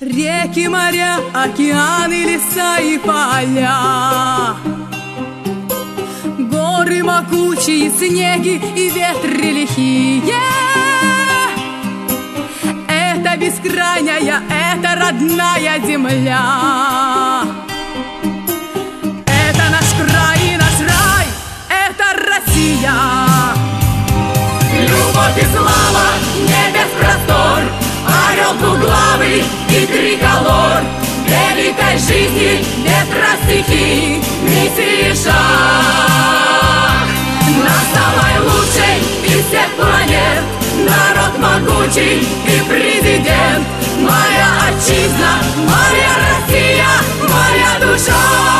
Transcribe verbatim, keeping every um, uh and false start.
Реки, моря, океаны, леса и поля, горы могучие, снеги и ветры лихие. Это бескрайняя, это родная земля. Это наш край и наш рай, это Россия. Любовь и слава, небес простор, орел двуглавый и триколор, великой жизни без простыхи, миссии шаг. Нас самой лучшей из всех планет, народ могучий и президент. Моя отчизна, моя Россия, моя душа.